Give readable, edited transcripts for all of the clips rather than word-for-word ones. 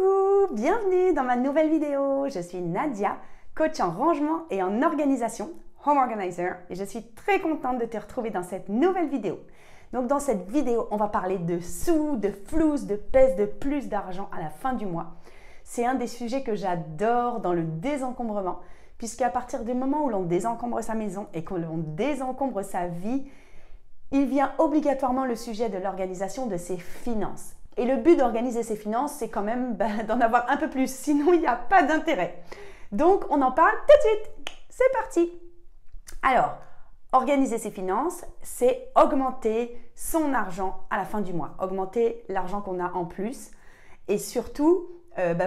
Coucou, bienvenue dans ma nouvelle vidéo. Je suis Nadia, coach en rangement et en organisation, home organizer, et je suis très contente de te retrouver dans cette nouvelle vidéo. Donc dans cette vidéo, on va parler de sous, de flouze, de pèse, de plus d'argent à la fin du mois. C'est un des sujets que j'adore dans le désencombrement, puisqu'à partir du moment où l'on désencombre sa maison et que l'on désencombre sa vie, il vient obligatoirement le sujet de l'organisation de ses finances. Et le but d'organiser ses finances, c'est quand même d'en avoir un peu plus, sinon il n'y a pas d'intérêt. Donc on en parle tout de suite, c'est parti. Alors, organiser ses finances, c'est augmenter son argent à la fin du mois, augmenter l'argent qu'on a en plus et surtout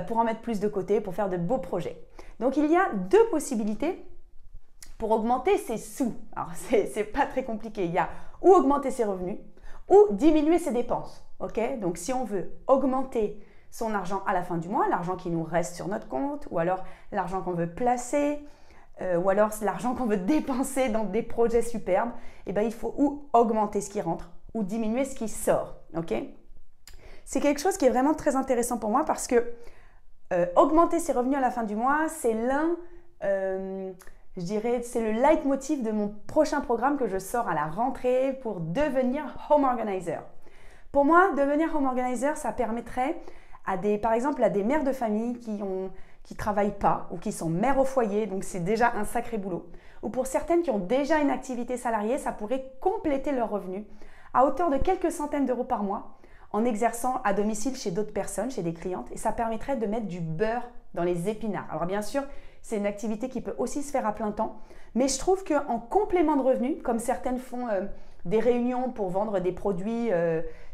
pour en mettre plus de côté, pour faire de beaux projets. Donc il y a deux possibilités pour augmenter ses sous. Alors c'est pas très compliqué, il y a ou augmenter ses revenus ou diminuer ses dépenses. Okay? Donc, si on veut augmenter son argent à la fin du mois, l'argent qui nous reste sur notre compte ou alors l'argent qu'on veut placer ou alors l'argent qu'on veut dépenser dans des projets superbes, eh ben, il faut ou augmenter ce qui rentre ou diminuer ce qui sort. Okay? C'est quelque chose qui est vraiment très intéressant pour moi parce que augmenter ses revenus à la fin du mois, c'est je dirais, c'est le leitmotiv de mon prochain programme que je sors à la rentrée pour devenir home organizer. Pour moi, devenir home organizer, ça permettrait par exemple à des mères de famille qui travaillent pas ou qui sont mères au foyer, donc c'est déjà un sacré boulot. Ou pour certaines qui ont déjà une activité salariée, ça pourrait compléter leurs revenus à hauteur de quelques centaines d'euros par mois en exerçant à domicile chez d'autres personnes, chez des clientes, et ça permettrait de mettre du beurre dans les épinards. Alors bien sûr, c'est une activité qui peut aussi se faire à plein temps. Mais je trouve qu'en complément de revenus, comme certaines font des réunions pour vendre des produits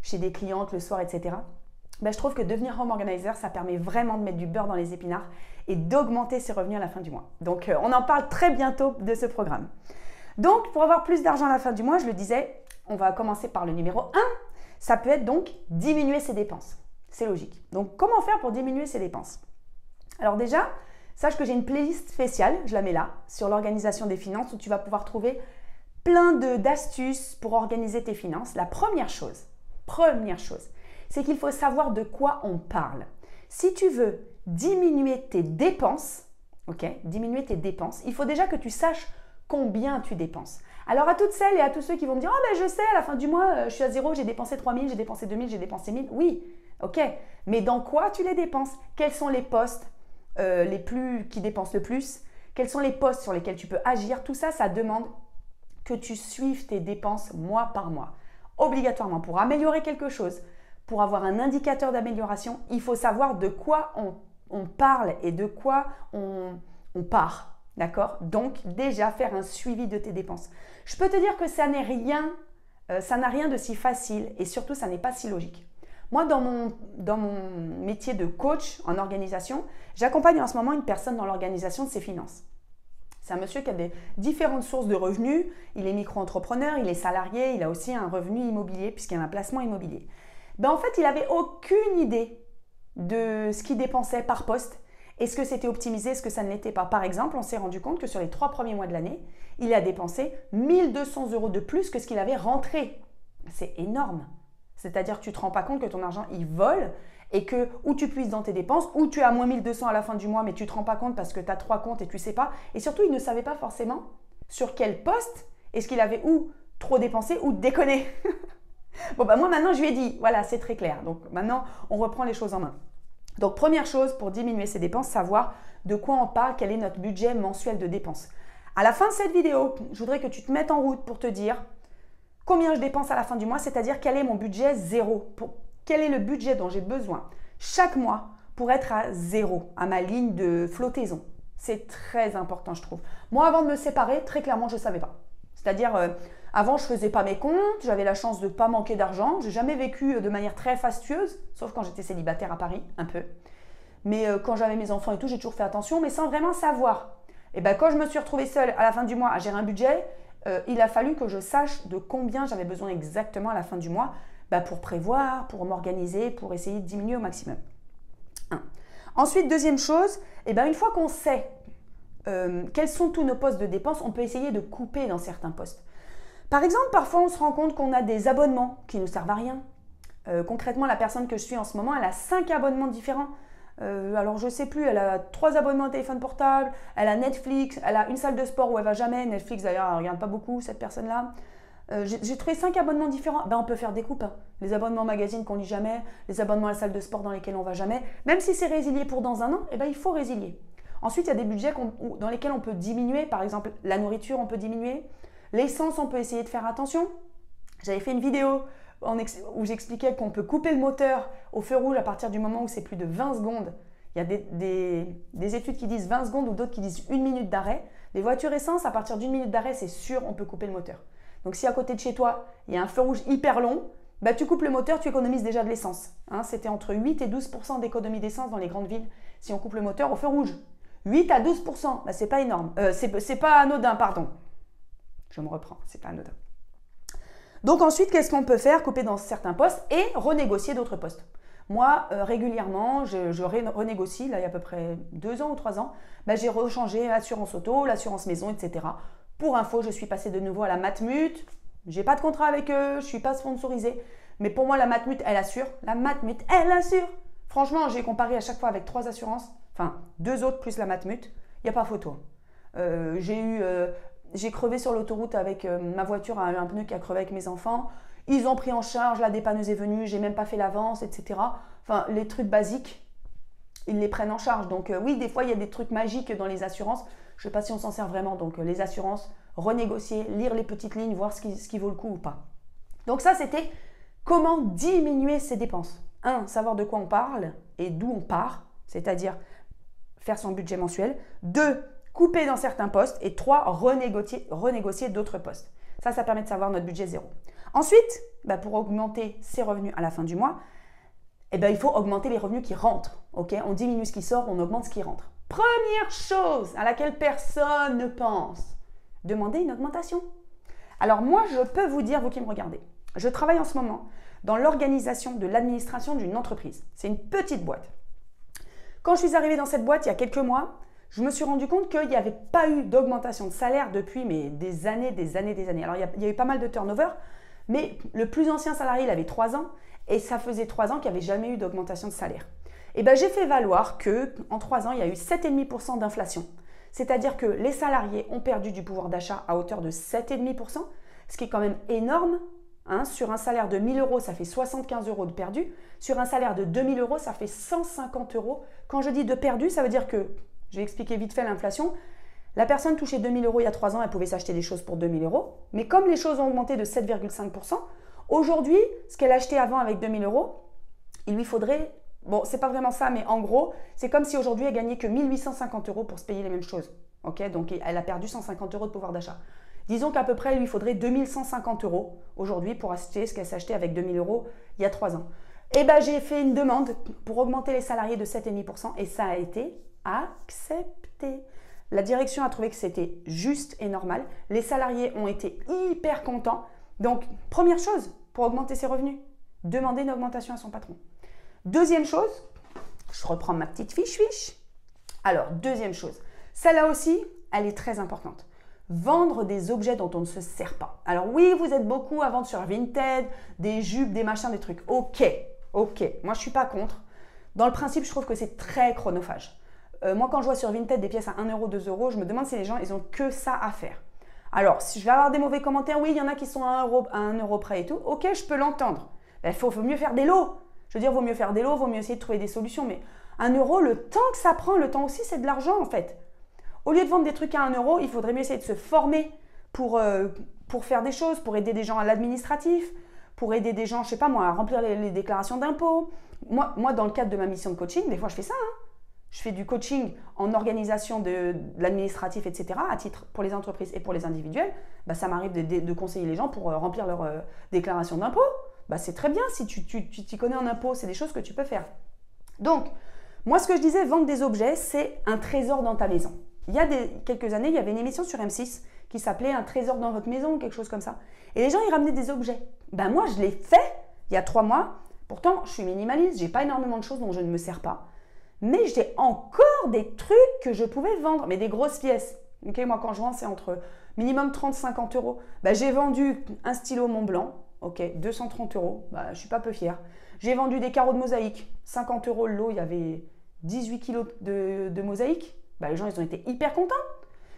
chez des clientes le soir, etc. Ben, je trouve que devenir home organizer, ça permet vraiment de mettre du beurre dans les épinards et d'augmenter ses revenus à la fin du mois. Donc, on en parle très bientôt de ce programme. Donc, pour avoir plus d'argent à la fin du mois, je le disais, on va commencer par le numéro 1. Ça peut être donc diminuer ses dépenses. C'est logique. Donc, comment faire pour diminuer ses dépenses? Alors déjà, sache que j'ai une playlist spéciale, je la mets là, sur l'organisation des finances où tu vas pouvoir trouver plein d'astuces pour organiser tes finances. La première chose, c'est qu'il faut savoir de quoi on parle. Si tu veux diminuer tes dépenses, il faut déjà que tu saches combien tu dépenses. Alors à toutes celles et à tous ceux qui vont me dire « Ah ben je sais, à la fin du mois, je suis à zéro, j'ai dépensé 3000, j'ai dépensé 2000, j'ai dépensé 1000 ». Oui, ok, mais dans quoi tu les dépenses? Quels sont les postes qui dépensent le plus? Quels sont les postes sur lesquels tu peux agir? Tout ça, ça demande que tu suives tes dépenses mois par mois. Obligatoirement, pour améliorer quelque chose, pour avoir un indicateur d'amélioration, il faut savoir de quoi on parle et de quoi on part. D'accord? Donc, déjà, faire un suivi de tes dépenses. Je peux te dire que ça n'a rien de si facile et surtout, ça n'est pas si logique. Moi, dans mon métier de coach en organisation, j'accompagne en ce moment une personne dans l'organisation de ses finances. C'est un monsieur qui a des différentes sources de revenus. Il est micro-entrepreneur, il est salarié, il a aussi un revenu immobilier puisqu'il a un placement immobilier. Ben, en fait, il n'avait aucune idée de ce qu'il dépensait par poste. Est-ce que c'était optimisé, est-ce que ça ne l'était pas? Par exemple, on s'est rendu compte que sur les 3 premiers mois de l'année, il a dépensé 1200 euros de plus que ce qu'il avait rentré. C'est énorme. C'est-à-dire que tu ne te rends pas compte que ton argent, il vole et que ou tu puisses dans tes dépenses ou tu as moins 1200 à la fin du mois, mais tu ne te rends pas compte parce que tu as 3 comptes et tu ne sais pas. Et surtout, il ne savait pas forcément sur quel poste est-ce qu'il avait ou trop dépensé ou déconné. Bon, bah moi, maintenant, je lui ai dit, voilà, c'est très clair. Donc, maintenant, on reprend les choses en main. Donc, première chose pour diminuer ses dépenses, savoir de quoi on parle, quel est notre budget mensuel de dépenses. À la fin de cette vidéo, je voudrais que tu te mettes en route pour te dire combien je dépense à la fin du mois, c'est-à-dire quel est mon budget zéro, quel est le budget dont j'ai besoin chaque mois pour être à zéro, à ma ligne de flottaison. C'est très important, je trouve. Moi, avant de me séparer, très clairement, je ne savais pas. C'est-à-dire, avant, je ne faisais pas mes comptes, j'avais la chance de ne pas manquer d'argent. Je n'ai jamais vécu de manière très fastueuse, sauf quand j'étais célibataire à Paris, un peu. Mais quand j'avais mes enfants et tout, j'ai toujours fait attention, mais sans vraiment savoir. Et bien, quand je me suis retrouvée seule à la fin du mois à gérer un budget, il a fallu que je sache de combien j'avais besoin exactement à la fin du mois pour prévoir, pour m'organiser, pour essayer de diminuer au maximum. Ensuite, deuxième chose, une fois qu'on sait quels sont tous nos postes de dépenses, on peut essayer de couper dans certains postes. Par exemple, parfois, on se rend compte qu'on a des abonnements qui ne nous servent à rien. Concrètement, la personne que je suis en ce moment, elle a 5 abonnements différents. alors je sais plus, elle a 3 abonnements à téléphone portable, elle a Netflix, elle a une salle de sport où elle va jamais, Netflix d'ailleurs elle regarde pas beaucoup cette personne-là. J'ai trouvé 5 abonnements différents, ben, on peut faire des coupes, hein. Les abonnements magazines qu'on lit jamais, les abonnements à la salle de sport dans lesquels on va jamais, même si c'est résilié pour dans un an, eh ben, il faut résilier. Ensuite il y a des budgets dans lesquels on peut diminuer, par exemple la nourriture on peut diminuer, l'essence on peut essayer de faire attention. J'avais fait une vidéo où j'expliquais qu'on peut couper le moteur au feu rouge à partir du moment où c'est plus de 20 secondes. Il y a des études qui disent 20 secondes ou d'autres qui disent 1 minute d'arrêt. Les voitures essence, à partir d'une minute d'arrêt, c'est sûr, on peut couper le moteur. Donc si à côté de chez toi, il y a un feu rouge hyper long, bah, tu coupes le moteur, tu économises déjà de l'essence. Hein, c'était entre 8 et 12% d'économie d'essence dans les grandes villes si on coupe le moteur au feu rouge. 8 à 12%, bah, c'est pas énorme. C'est pas anodin, pardon. Je me reprends, c'est pas anodin. Donc ensuite, qu'est-ce qu'on peut faire? Couper dans certains postes et renégocier d'autres postes. Moi, régulièrement, je renégocie, là, il y a à peu près 2 ans ou 3 ans, ben, j'ai rechangé l'assurance auto, l'assurance maison, etc. Pour info, je suis passée de nouveau à la Matmut. J'ai pas de contrat avec eux, je ne suis pas sponsorisée. Mais pour moi, la Matmut, elle assure. La Matmut, elle assure. Franchement, j'ai comparé à chaque fois avec 3 assurances, enfin 2 autres plus la Matmut. Il n'y a pas photo. J'ai crevé sur l'autoroute avec ma voiture, un pneu qui a crevé avec mes enfants. Ils ont pris en charge, la dépanneuse est venue, j'ai même pas fait l'avance, etc. Enfin, les trucs basiques, ils les prennent en charge. Donc oui, des fois, il y a des trucs magiques dans les assurances. Je ne sais pas si on s'en sert vraiment. Donc les assurances, renégocier, lire les petites lignes, voir ce qui vaut le coup ou pas. Donc ça, c'était comment diminuer ses dépenses. 1. Savoir de quoi on parle et d'où on part, c'est-à-dire faire son budget mensuel. 2. Couper dans certains postes et 3, renégocier d'autres postes. Ça permet de savoir notre budget zéro. Ensuite, bah pour augmenter ses revenus à la fin du mois, eh ben il faut augmenter les revenus qui rentrent. Okay, on diminue ce qui sort, on augmente ce qui rentre. Première chose à laquelle personne ne pense, demander une augmentation. Alors moi, je peux vous dire, vous qui me regardez, je travaille en ce moment dans l'organisation de l'administration d'une entreprise. C'est une petite boîte. Quand je suis arrivée dans cette boîte il y a quelques mois, je me suis rendu compte qu'il n'y avait pas eu d'augmentation de salaire depuis mais des années, des années, des années. Alors, il y a eu pas mal de turnover, mais le plus ancien salarié, il avait 3 ans et ça faisait 3 ans qu'il n'y avait jamais eu d'augmentation de salaire. Et bien, j'ai fait valoir qu'en 3 ans, il y a eu 7,5% d'inflation. C'est-à-dire que les salariés ont perdu du pouvoir d'achat à hauteur de 7,5%, ce qui est quand même énorme. Hein, sur un salaire de 1 000 €, ça fait 75 € de perdu. Sur un salaire de 2 000 €, ça fait 150 €. Quand je dis de perdu, ça veut dire que... Je vais expliquer vite fait l'inflation. La personne touchait 2 000 € il y a 3 ans, elle pouvait s'acheter des choses pour 2 000 €. Mais comme les choses ont augmenté de 7,5%, aujourd'hui, ce qu'elle achetait avant avec 2 000 €, il lui faudrait… Bon, c'est pas vraiment ça, mais en gros, c'est comme si aujourd'hui, elle gagnait que 1 850 € pour se payer les mêmes choses. Okay, donc, elle a perdu 150 € de pouvoir d'achat. Disons qu'à peu près, il lui faudrait 2 150 € aujourd'hui pour acheter ce qu'elle s'achetait avec 2 000 € il y a 3 ans. Et bien, j'ai fait une demande pour augmenter les salariés de 7,5% et ça a été… accepté. La direction a trouvé que c'était juste et normal. Les salariés ont été hyper contents. Donc, première chose pour augmenter ses revenus, demander une augmentation à son patron. Deuxième chose, je reprends ma petite fiche. Alors, deuxième chose, celle-là aussi, elle est très importante. Vendre des objets dont on ne se sert pas. Alors oui, vous êtes beaucoup à vendre sur Vinted, des jupes, des machins, des trucs. Ok. Moi, je suis pas contre. Dans le principe, je trouve que c'est très chronophage. Moi, quand je vois sur Vinted des pièces à 1 €, 2 €, je me demande si les gens, ils ont que ça à faire. Alors, si je vais avoir des mauvais commentaires, oui, il y en a qui sont à 1 € près et tout. Ok, je peux l'entendre. Ben, faut mieux faire des lots. Je veux dire, vaut mieux faire des lots, vaut mieux essayer de trouver des solutions. Mais 1 €, le temps que ça prend, le temps aussi, c'est de l'argent en fait. Au lieu de vendre des trucs à 1 €, il faudrait mieux essayer de se former pour faire des choses, pour aider des gens à l'administratif, pour aider des gens, je sais pas moi, à remplir les déclarations d'impôts. Moi, dans le cadre de ma mission de coaching, des fois, je fais ça, hein. Je fais du coaching en organisation de l'administratif, etc., à titre pour les entreprises et pour les individuels. Bah, ça m'arrive de conseiller les gens pour remplir leur déclaration d'impôt. Bah, c'est très bien si tu t'y connais en impôt, c'est des choses que tu peux faire. Donc, moi, ce que je disais, vendre des objets, c'est un trésor dans ta maison. Il y a quelques années, il y avait une émission sur M6 qui s'appelait « Un trésor dans votre maison » ou quelque chose comme ça. Et les gens, ils ramenaient des objets. Bah, moi, je l'ai fait il y a 3 mois. Pourtant, je suis minimaliste, je n'ai pas énormément de choses dont je ne me sers pas. Mais j'ai encore des trucs que je pouvais vendre, mais des grosses pièces. Okay, moi, quand je vends, c'est entre minimum 30 et 50 €. Bah, j'ai vendu un stylo Mont-Blanc, okay, 230 €. Bah, je ne suis pas peu fière. J'ai vendu des carreaux de mosaïque, 50 € le lot. Il y avait 18 kilos de mosaïque, bah, les gens, ils ont été hyper contents.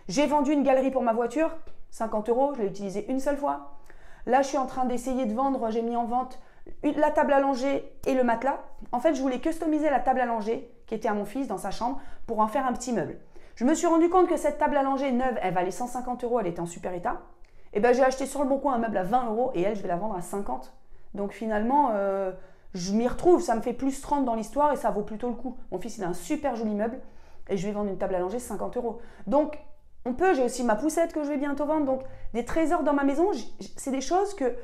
J'ai vendu une galerie pour ma voiture, 50 euros, je l'ai utilisée une seule fois. Là, je suis en train d'essayer de vendre, j'ai mis en vente la table allongée et le matelas. En fait, je voulais customiser la table allongée qui était à mon fils dans sa chambre pour en faire un petit meuble. Je me suis rendu compte que cette table allongée neuve, elle valait 150 euros, elle était en super état. Et ben, j'ai acheté sur le bon coin un meuble à 20 euros et elle, je vais la vendre à 50. Donc finalement, je m'y retrouve, ça me fait plus 30 dans l'histoire et ça vaut plutôt le coup. Mon fils, il a un super joli meuble et je vais vendre une table allongée 50 euros. Donc, on peut, j'ai aussi ma poussette que je vais bientôt vendre. Donc, des trésors dans ma maison, c'est des choses que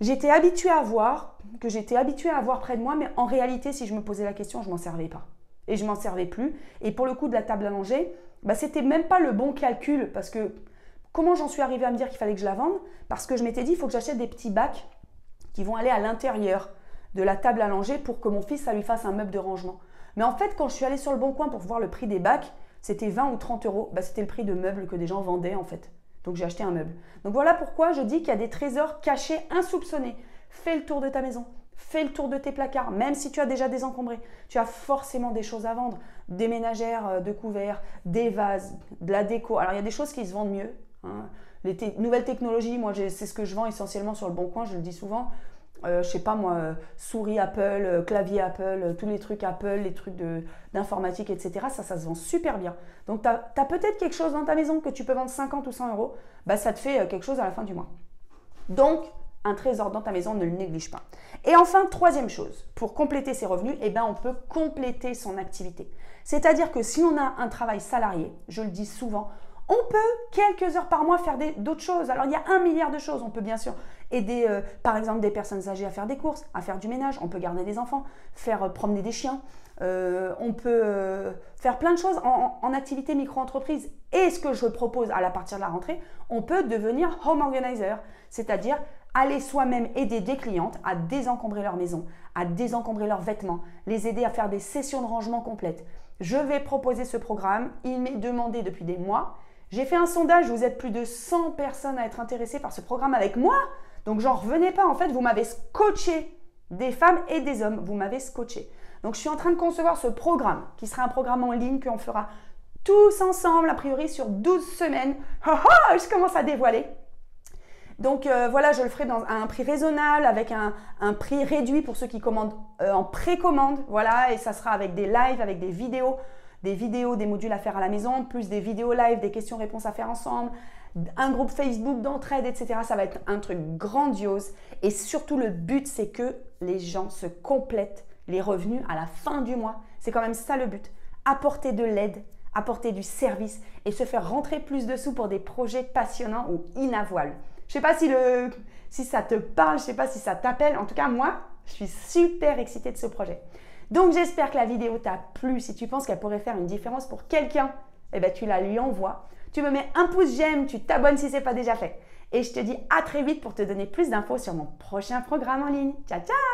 j'étais habituée à voir, près de moi, mais en réalité, si je me posais la question, je ne m'en servais pas. Et je ne m'en servais plus. Et pour le coup de la table allongée, bah, c'était même pas le bon calcul parce que comment j'en suis arrivée à me dire qu'il fallait que je la vende? Parce que je m'étais dit, il faut que j'achète des petits bacs qui vont aller à l'intérieur de la table allongée pour que mon fils, ça lui fasse un meuble de rangement. Mais en fait, quand je suis allée sur le bon coin pour voir le prix des bacs, c'était 20 ou 30 euros. Bah, c'était le prix de meubles que des gens vendaient en fait. Donc, j'ai acheté un meuble. Donc, voilà pourquoi je dis qu'il y a des trésors cachés, insoupçonnés. Fais le tour de ta maison. Fais le tour de tes placards, même si tu as déjà désencombré. Tu as forcément des choses à vendre. Des ménagères, de couverts, des vases, de la déco. Alors, il y a des choses qui se vendent mieux. Hein. Les nouvelles technologies, moi, c'est ce que je vends essentiellement sur le bon coin, je le dis souvent. Je sais pas moi, souris Apple, clavier Apple, tous les trucs Apple, les trucs d'informatique, etc. Ça se vend super bien. Donc, tu as peut-être quelque chose dans ta maison que tu peux vendre 50 ou 100 euros. Bah, ça te fait quelque chose à la fin du mois. Donc, un trésor dans ta maison, ne le néglige pas. Et enfin, troisième chose, pour compléter ses revenus, eh ben, on peut compléter son activité. C'est-à-dire que si on a un travail salarié, je le dis souvent, on peut quelques heures par mois faire d'autres choses. Alors, il y a 1 milliard de choses. On peut bien sûr aider, par exemple, des personnes âgées à faire des courses, à faire du ménage. On peut garder des enfants, faire promener des chiens. On peut faire plein de choses en activité micro-entreprise. Et ce que je propose à partir de la rentrée, on peut devenir home organizer, c'est-à-dire aller soi-même aider des clientes à désencombrer leur maison, à désencombrer leurs vêtements, les aider à faire des sessions de rangement complètes. Je vais proposer ce programme. Il m'est demandé depuis des mois. J'ai fait un sondage, vous êtes plus de 100 personnes à être intéressées par ce programme avec moi. Donc, j'en revenais pas. En fait, vous m'avez scotché, des femmes et des hommes. Vous m'avez scotché. Donc, je suis en train de concevoir ce programme qui sera un programme en ligne qu'on fera tous ensemble, a priori, sur 12 semaines. Oh, oh, je commence à dévoiler. Donc, voilà, je le ferai à un prix raisonnable, avec un prix réduit pour ceux qui commandent en précommande. Voilà, et ça sera avec des lives, avec des vidéos. Des modules à faire à la maison, plus des vidéos live, des questions-réponses à faire ensemble, un groupe Facebook d'entraide, etc. Ça va être un truc grandiose. Et surtout, le but, c'est que les gens se complètent les revenus à la fin du mois. C'est quand même ça le but. Apporter de l'aide, apporter du service et se faire rentrer plus de sous pour des projets passionnants ou inavouables. Je ne sais pas si ça te parle, je ne sais pas si ça t'appelle. En tout cas, moi, je suis super excitée de ce projet. Donc, j'espère que la vidéo t'a plu. Si tu penses qu'elle pourrait faire une différence pour quelqu'un, eh ben, tu la lui envoies. Tu me mets un pouce j'aime, tu t'abonnes si ce n'est pas déjà fait. Et je te dis à très vite pour te donner plus d'infos sur mon prochain programme en ligne. Ciao, ciao!